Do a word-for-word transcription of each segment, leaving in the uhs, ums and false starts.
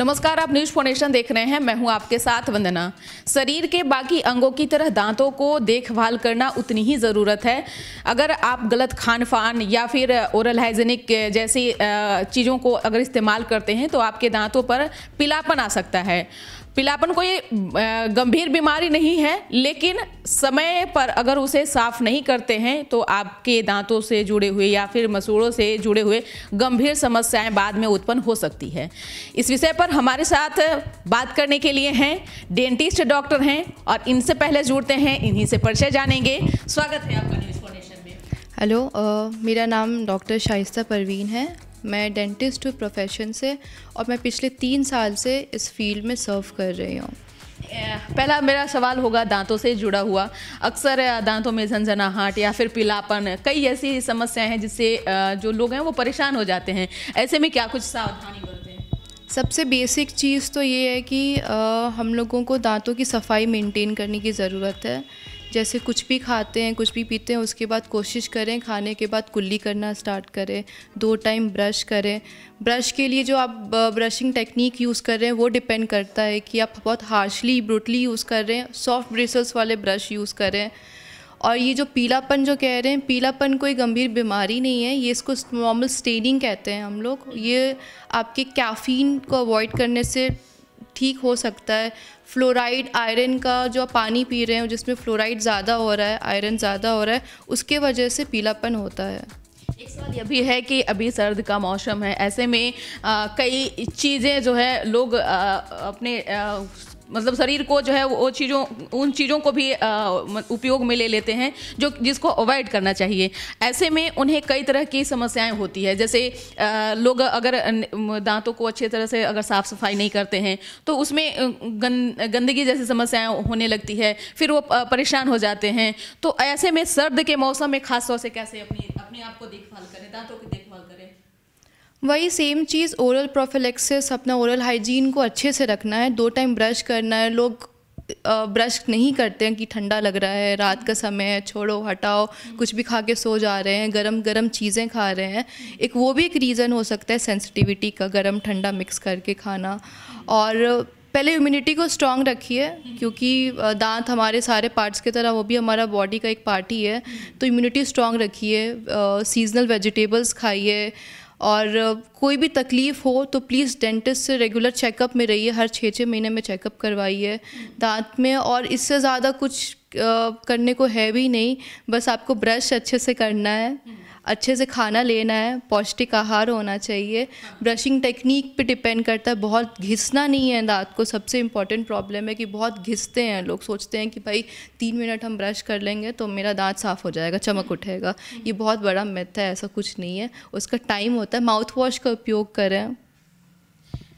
नमस्कार, आप news Four nation देख रहे हैं। मैं हूं आपके साथ वंदना। शरीर के बाकी अंगों की तरह दांतों को देखभाल करना उतनी ही ज़रूरत है। अगर आप गलत खान पान या फिर ओरल हाइजीनिक जैसी चीज़ों को अगर इस्तेमाल करते हैं तो आपके दांतों पर पीलापन आ सकता है। पीलापन कोई गंभीर बीमारी नहीं है, लेकिन समय पर अगर उसे साफ नहीं करते हैं तो आपके दांतों से जुड़े हुए या फिर मसूड़ों से जुड़े हुए गंभीर समस्याएं बाद में उत्पन्न हो सकती है। इस विषय पर हमारे साथ बात करने के लिए हैं डेंटिस्ट डॉक्टर हैं, और इनसे पहले जुड़ते हैं, इन्हीं से परिचय जानेंगे। स्वागत है आपका न्यूज़ फोर नेशन में। हेलो, मेरा नाम डॉक्टर शाइस्ता परवीन है। मैं डेंटिस्ट हूँ प्रोफेशन से, और मैं पिछले तीन साल से इस फील्ड में सर्व कर रही हूँ। पहला मेरा सवाल होगा दांतों से जुड़ा हुआ। अक्सर दांतों में झनझनाहट या फिर पीलापन, कई ऐसी समस्याएं हैं जिससे जो लोग हैं वो परेशान हो जाते हैं। ऐसे में क्या कुछ सावधानी बरतें? सबसे बेसिक चीज़ तो ये है कि हम लोगों को दांतों की सफाई मेंटेन करने की ज़रूरत है। जैसे कुछ भी खाते हैं, कुछ भी पीते हैं, उसके बाद कोशिश करें खाने के बाद कुल्ली करना स्टार्ट करें, दो टाइम ब्रश करें। ब्रश के लिए जो आप ब्रशिंग टेक्निक यूज़ कर रहे हैं वो डिपेंड करता है कि आप बहुत हार्शली ब्रूटली यूज़ कर रहे हैं, सॉफ्ट ब्रिसल्स वाले ब्रश यूज़ करें। और ये जो पीलापन जो कह रहे हैं, पीलापन कोई गंभीर बीमारी नहीं है, ये इसको नॉर्मल स्टेनिंग कहते हैं हम लोग। ये आपके कैफ़ीन को अवॉइड करने से ठीक हो सकता है। फ्लोराइड, आयरन का जो आप पानी पी रहे हो जिसमें फ्लोराइड ज़्यादा हो रहा है, आयरन ज़्यादा हो रहा है, उसके वजह से पीलापन होता है। एक सवाल यह भी है कि अभी सर्द का मौसम है, ऐसे में आ, कई चीज़ें जो है लोग आ, अपने आ, मतलब शरीर को जो है वो चीज़ों उन चीज़ों को भी उपयोग में ले लेते हैं जो जिसको अवॉइड करना चाहिए। ऐसे में उन्हें कई तरह की समस्याएं होती है। जैसे लोग अगर दांतों को अच्छे तरह से अगर साफ़ सफाई नहीं करते हैं तो उसमें गंदगी जैसी समस्याएं होने लगती है, फिर वो परेशान हो जाते हैं। तो ऐसे में सर्द के मौसम में खासतौर से कैसे अपनी अपने आप को देखभाल करें, दांतों की देखभाल करें? वही सेम चीज़, ओरल प्रोफिलेक्सिस, अपना ओरल हाइजीन को अच्छे से रखना है, दो टाइम ब्रश करना है। लोग ब्रश नहीं करते हैं कि ठंडा लग रहा है, रात का समय है, छोड़ो हटाओ, कुछ भी खा के सो जा रहे हैं, गरम गरम चीज़ें खा रहे हैं। एक वो भी एक रीज़न हो सकता है सेंसिटिविटी का, गरम ठंडा मिक्स करके खाना। और पहले इम्यूनिटी को स्ट्रॉन्ग रखिए, क्योंकि दांत हमारे सारे पार्ट्स की तरह वो भी हमारा बॉडी का एक पार्ट ही है। तो इम्यूनिटी स्ट्रॉन्ग रखिए, सीजनल वेजिटेबल्स खाइए, और कोई भी तकलीफ़ हो तो प्लीज़ डेंटिस्ट से रेगुलर चेकअप में रहिए, हर छः छः महीने में चेकअप करवाइए दांत में। और इससे ज़्यादा कुछ करने को है भी नहीं, बस आपको ब्रश अच्छे से करना है, अच्छे से खाना लेना है, पौष्टिक आहार होना चाहिए। ब्रशिंग टेक्निक पे डिपेंड करता है, बहुत घिसना नहीं है दांत को। सबसे इम्पॉर्टेंट प्रॉब्लम है कि बहुत घिसते हैं लोग, सोचते हैं कि भाई तीन मिनट हम ब्रश कर लेंगे तो मेरा दांत साफ़ हो जाएगा, चमक उठेगा। ये बहुत बड़ा मिथ है, ऐसा कुछ नहीं है, उसका टाइम होता है। माउथ वॉश का उपयोग करें।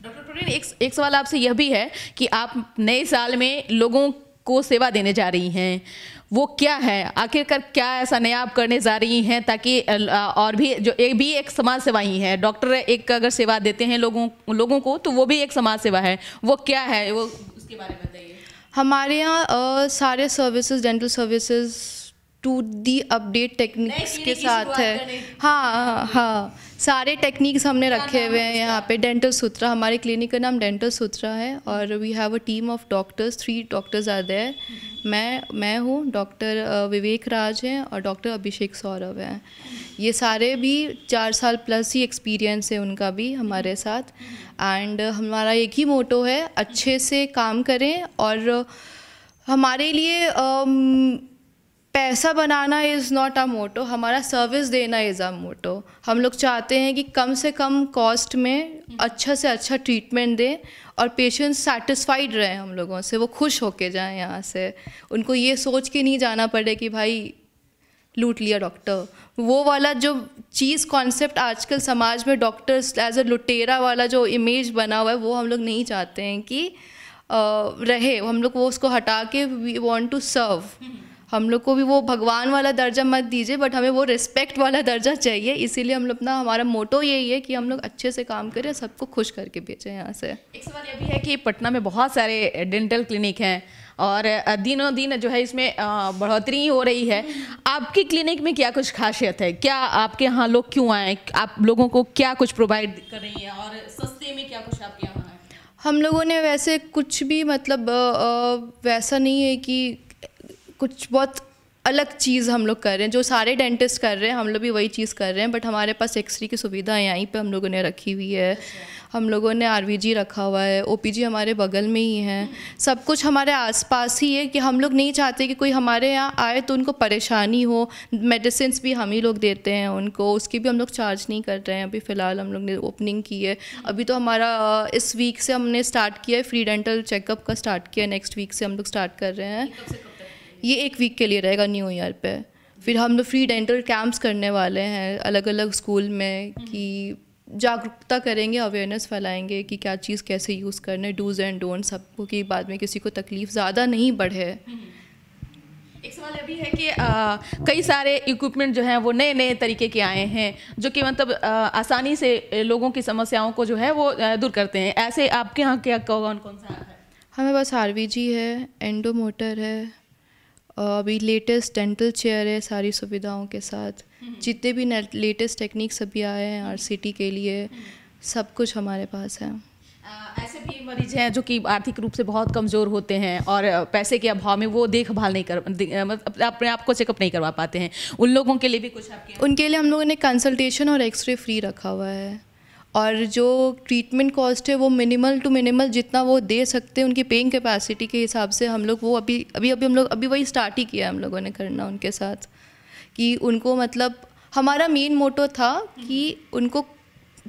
डॉक्टर प्रवीण, एक, एक सवाल आपसे यह भी है कि आप नए साल में लोगों को सेवा देने जा रही हैं, वो क्या है आखिरकार? क्या ऐसा नया आप करने जा रही हैं ताकि और भी जो एक भी एक समाज सेवा ही है, डॉक्टर एक अगर सेवा देते हैं लोगों लोगों को तो वो भी एक समाज सेवा है, वो क्या है वो उसके बारे में बताइए। हमारे यहाँ सारे services, dental services to the update techniques के साथ है। हाँ हाँ, सारे टेक्निक्स हमने रखे हुए हैं यहाँ पे। डेंटल सूत्रा, हमारे क्लिनिक का नाम डेंटल सूत्रा है, और we have a team of doctors, three doctors are there. मैं मैं हूँ, डॉक्टर विवेक राज हैं, और डॉक्टर अभिषेक सौरव हैं। ये सारे भी चार साल प्लस ही एक्सपीरियंस है उनका भी हमारे साथ। एंड हमारा एक ही मोटो है, अच्छे से काम करें। और हमारे लिए um, पैसा बनाना इज़ नॉट अ मोटो, हमारा सर्विस देना इज़ अ मोटो। हम लोग चाहते हैं कि कम से कम कॉस्ट में अच्छा से अच्छा ट्रीटमेंट दें, और पेशेंट्स सेटिस्फाइड रहें हम लोगों से, वो खुश होके जाएं यहाँ से। उनको ये सोच के नहीं जाना पड़े कि भाई लूट लिया डॉक्टर, वो वाला जो चीज़ कॉन्सेप्ट आजकल समाज में डॉक्टर्स एज अ लुटेरा वाला जो इमेज बना हुआ है, वो हम लोग नहीं चाहते हैं कि रहे। हम लोग वो उसको हटा के वी वॉन्ट टू सर्व। हम लोग को भी वो भगवान वाला दर्जा मत दीजिए, बट हमें वो रिस्पेक्ट वाला दर्जा चाहिए। इसीलिए हम लोग अपना हमारा मोटो यही है कि हम लोग अच्छे से काम करें, सबको खुश करके भेजें यहाँ से। एक सवाल ये भी है कि पटना में बहुत सारे डेंटल क्लिनिक हैं, और दिनों दिन जो है इसमें बढ़ोतरी हो रही है। आपकी क्लिनिक में क्या कुछ खासियत है? क्या आपके यहाँ लोग क्यों आएँ? आप लोगों को क्या कुछ प्रोवाइड कर रही हैं, और सस्ते में क्या कुछ आपके यहाँ? हम लोगों ने वैसे कुछ भी मतलब आ, वैसा नहीं है कि कुछ बहुत अलग चीज़ हम लोग कर रहे हैं जो सारे डेंटिस्ट कर रहे हैं, हम लोग भी वही चीज़ कर रहे हैं। बट हमारे पास एक्सरे की सुविधा यहीं पे हम लोगों ने रखी हुई है, हम लोगों ने आरवीजी रखा हुआ है, ओपीजी हमारे बगल में ही है, सब कुछ हमारे आसपास ही है कि हम लोग नहीं चाहते कि कोई हमारे यहाँ आए तो उनको परेशानी हो। मेडिसिन भी हम ही लोग देते हैं उनको, उसकी भी हम लोग चार्ज नहीं कर रहे हैं। अभी फ़िलहाल हम लोग ने ओपनिंग की है, अभी तो हमारा इस वीक से हमने स्टार्ट किया है, फ्री डेंटल चेकअप का स्टार्ट किया, नेक्स्ट वीक से हम लोग स्टार्ट कर रहे हैं। ये एक वीक के लिए रहेगा न्यू ईयर पे। फिर हम लोग फ्री डेंटल कैंप्स करने वाले हैं अलग अलग स्कूल में, कि जागरूकता करेंगे, अवेयरनेस फैलाएंगे कि क्या चीज़ कैसे यूज़ करने, डूज एंड डोंट सबको, कि बाद में किसी को तकलीफ़ ज़्यादा नहीं बढ़े। एक सवाल अभी है कि आ, कई सारे इक्विपमेंट जो हैं वो नए नए तरीके के आए हैं जो कि मतलब आ, आसानी से लोगों की समस्याओं को जो है वो दूर करते हैं। ऐसे आपके यहाँ क्या कौन कौन सा है? हमारे पास आरवीजी है, एंडो मोटर है, अभी लेटेस्ट डेंटल चेयर है सारी सुविधाओं के साथ, जितने भी लेटेस्ट टेक्निक्स अभी आए हैं आरसीटी के लिए, सब कुछ हमारे पास है। आ, ऐसे भी मरीज हैं जो कि आर्थिक रूप से बहुत कमज़ोर होते हैं और पैसे के अभाव में वो देखभाल नहीं कर मतलब अपने आप को चेकअप नहीं करवा पाते हैं, उन लोगों के लिए भी कुछ आपके? उनके लिए हम लोगों ने कंसल्टेशन और एक्सरे फ्री रखा हुआ है, और जो ट्रीटमेंट कॉस्ट है वो मिनिमल टू मिनिमल जितना वो दे सकते हैं उनकी पेइंग कैपेसिटी के हिसाब से हम लोग वो अभी अभी अभी हम लोग अभी वही स्टार्ट ही किया है हम लोगों ने करना उनके साथ, कि उनको मतलब हमारा मेन मोटो था कि उनको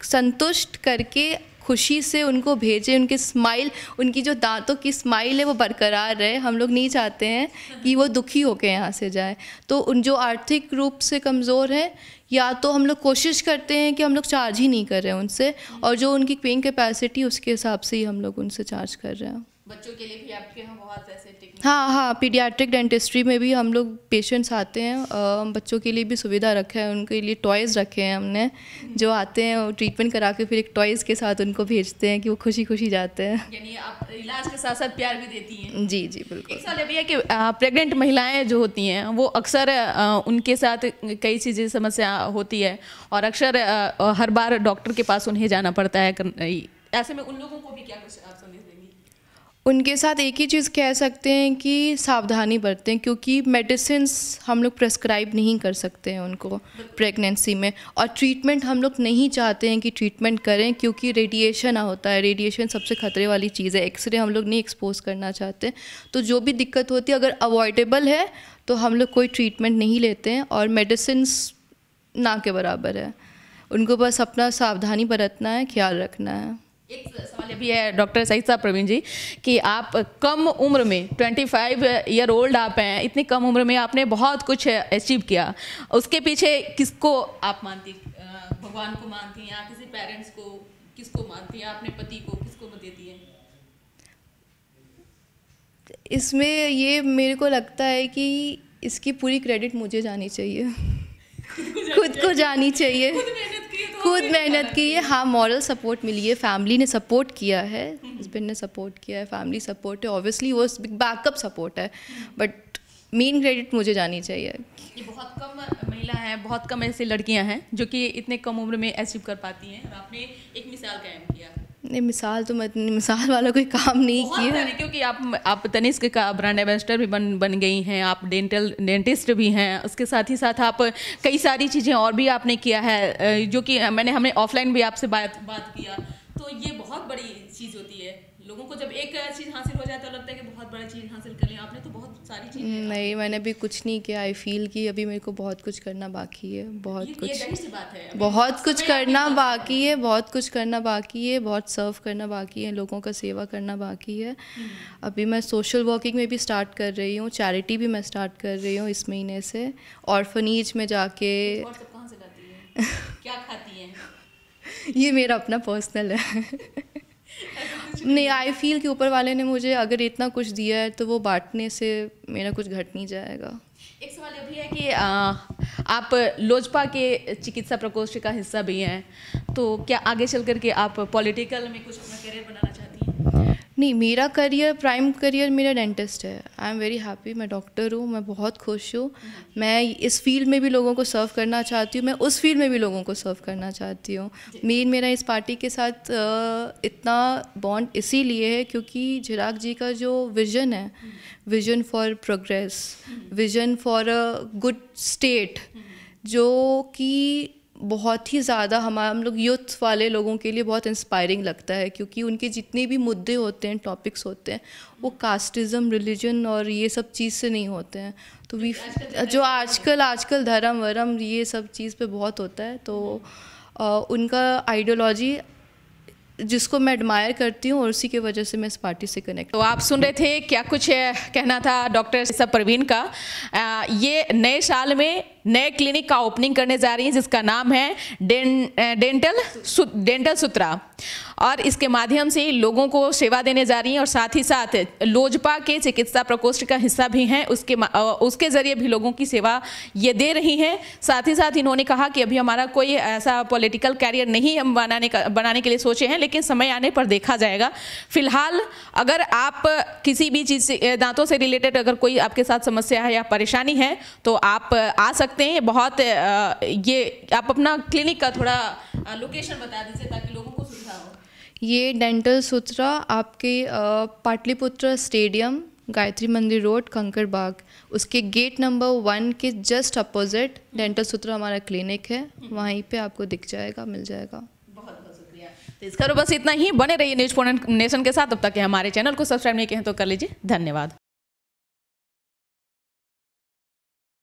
संतुष्ट करके खुशी से उनको भेजें, उनके स्माइल, उनकी जो दांतों की स्माइल है वो बरकरार रहे। हम लोग नहीं चाहते हैं कि वो दुखी होकर यहाँ से जाए। तो उन जो आर्थिक रूप से कमज़ोर हैं, या तो हम लोग कोशिश करते हैं कि हम लोग चार्ज ही नहीं कर रहे हैं उनसे, और जो उनकी पेइंग कैपेसिटी उसके हिसाब से ही हम लोग उनसे चार्ज कर रहे हैं। बच्चों के लिए भी आपके यहाँ बहुत ऐसे? हाँ हाँ, पीडियाट्रिक डेंटिस्ट्री में भी हम लोग पेशेंट्स आते हैं, आ, बच्चों के लिए भी सुविधा रखा है, उनके लिए टॉयज़ रखे हैं हमने, जो आते हैं वो ट्रीटमेंट करा के फिर एक टॉयज़ के साथ उनको भेजते हैं कि वो खुशी खुशी जाते हैं। यानी आप इलाज के साथ साथ प्यार भी देती हैं? जी जी बिल्कुल। एक सवाल ये है कि प्रेग्नेंट महिलाएँ जो होती हैं वो अक्सर उनके साथ कई चीज़ें समस्या होती है और अक्सर हर बार डॉक्टर के पास उन्हें जाना पड़ता है, ऐसे में उन लोगों को भी क्या कुछ आप समझ? उनके साथ एक ही चीज़ कह सकते हैं कि सावधानी बरतें, क्योंकि मेडिसिन्स हम लोग प्रेस्क्राइब नहीं कर सकते हैं उनको प्रेगनेंसी में, और ट्रीटमेंट हम लोग नहीं चाहते हैं कि ट्रीटमेंट करें, क्योंकि रेडिएशन होता है, रेडिएशन सबसे खतरे वाली चीज़ है, एक्सरे हम लोग नहीं एक्सपोज करना चाहते। तो जो भी दिक्कत होती है अगर अवॉइडेबल है तो हम लोग कोई ट्रीटमेंट नहीं लेते हैं, और मेडिसिन्स ना के बराबर है, उनको बस अपना सावधानी बरतना है, ख्याल रखना है। एक सवाल भी है डॉक्टर शाइस्ता परवीन जी कि आप कम उम्र में पच्चीस ईयर ओल्ड आप हैं, इतनी कम उम्र में आपने बहुत कुछ अचीव किया, उसके पीछे किसको आप मानती? भगवान को मानती हैं या किसी पेरेंट्स को, किसको मानती हैं? आपने पति को किसको देती हैं? इसमें ये मेरे को लगता है कि इसकी पूरी क्रेडिट मुझे जानी चाहिए, खुद को जानी चाहिए, खुद मेहनत की है। हाँ, मॉरल सपोर्ट मिली है, फैमिली ने सपोर्ट किया है, हस्बैंड ने सपोर्ट किया है, फैमिली सपोर्ट है, ऑब्वियसली वो बैकअप सपोर्ट है, बट मेन क्रेडिट मुझे जानी चाहिए। ये बहुत कम महिला हैं, बहुत कम ऐसी लड़कियां हैं जो कि इतने कम उम्र में अचीव कर पाती हैं, और आपने एक मिसाल कायम किया। नहीं, मिसाल तो मैं मिसाल वाला कोई काम नहीं किया, क्योंकि आप आप तनिष्क का ब्रांड एम्बेसडर भी बन बन गई हैं, आप डेंटल डेंटिस्ट भी हैं, उसके साथ ही साथ आप कई सारी चीज़ें और भी आपने किया है, जो कि मैंने हमने ऑफलाइन भी आपसे बात बात किया। तो ये बहुत बड़ी चीज़ होती है, लोगों को जब एक चीज़ हासिल हो जाए तो लगता है कि बहुत बड़ा चीज़ हासिल कर लिया आपने, तो बहुत सारी चीज़ें। नहीं, मैंने अभी कुछ नहीं किया। आई फील कि अभी मेरे को बहुत कुछ करना बाकी है, बहुत ये, कुछ ये बात है। बहुत कुछ करना बाकी है, बहुत कुछ करना बाकी है, बहुत सर्व करना बाकी है, लोगों का सेवा करना बाकी है। अभी मैं सोशल वर्किंग में भी स्टार्ट कर रही हूँ, चैरिटी भी मैं स्टार्ट कर रही हूँ इस महीने से, ऑर्फनेज में जाके। कहाँ से लाती है, क्या खाती है? ये मेरा अपना पर्सनल है। नहीं, आई फील कि ऊपर वाले ने मुझे अगर इतना कुछ दिया है तो वो बांटने से मेरा कुछ घट नहीं जाएगा। एक सवाल ये भी है कि आ, आप लोजपा के चिकित्सा प्रकोष्ठ का हिस्सा भी हैं, तो क्या आगे चल करके आप पॉलिटिकल में कुछ अपना करियर बनाना चाहती हैं? नहीं, मेरा करियर, प्राइम करियर मेरा डेंटिस्ट है. आई एम वेरी हैप्पी, मैं डॉक्टर हूँ, मैं बहुत खुश हूँ. मैं इस फील्ड में भी लोगों को सर्व करना चाहती हूँ, मैं उस फील्ड में भी लोगों को सर्व करना चाहती हूँ. मेन मेरा इस पार्टी के साथ इतना बॉन्ड इसीलिए है क्योंकि चिराग जी का जो विजन है, vision for progress, vision for a good state, जो कि बहुत ही ज़्यादा हमारा हम लोग यूथ वाले लोगों के लिए बहुत इंस्पायरिंग लगता है. क्योंकि उनके जितने भी मुद्दे होते हैं, टॉपिक्स होते हैं, वो कास्टिज़म, रिलीजन और ये सब चीज़ से नहीं होते हैं. तो वी जो आजकल आजकल धर्म वरम ये सब चीज़ पे बहुत होता है. तो आ, उनका आइडियोलॉजी जिसको मैं एडमायर करती हूँ और उसी के वजह से मैं इस पार्टी से कनेक्ट. तो आप सुन रहे थे क्या कुछ कहना था डॉक्टर शाइस्ता परवीन का. आ, ये नए साल में नए क्लिनिक का ओपनिंग करने जा रही हैं जिसका नाम है डें, डेंटल सु, डेंटल सूत्रा, और इसके माध्यम से लोगों को सेवा देने जा रही हैं और साथ ही साथ लोजपा के चिकित्सा प्रकोष्ठ का हिस्सा भी हैं. उसके उसके ज़रिए भी लोगों की सेवा ये दे रही हैं. साथ ही साथ इन्होंने कहा कि अभी हमारा कोई ऐसा पॉलिटिकल कैरियर नहीं हम बनाने का बनाने के लिए सोचे हैं, लेकिन समय आने पर देखा जाएगा. फिलहाल अगर आप किसी भी चीज़ से, दांतों से रिलेटेड अगर कोई आपके साथ समस्या है या परेशानी है तो आप आ सकते हैं. बहुत ये आप अपना क्लिनिक का थोड़ा लोकेशन बता दीजिए ताकि लोगों को सुविधा हो. ये डेंटल सूत्रा आपके पाटलिपुत्र स्टेडियम, गायत्री मंदिर रोड, कंकड़बाग, उसके गेट नंबर वन के जस्ट अपोजिट डेंटल सूत्रा हमारा क्लिनिक है. वहीं पे आपको दिख जाएगा, मिल जाएगा. बहुत बहुत शुक्रिया. तो इसका तो बस इतना ही. बने रहिए न्यूज़ फोर नेशन के साथ. तब तक के हमारे चैनल को सब्सक्राइब नहीं किया तो कर लीजिए. धन्यवाद.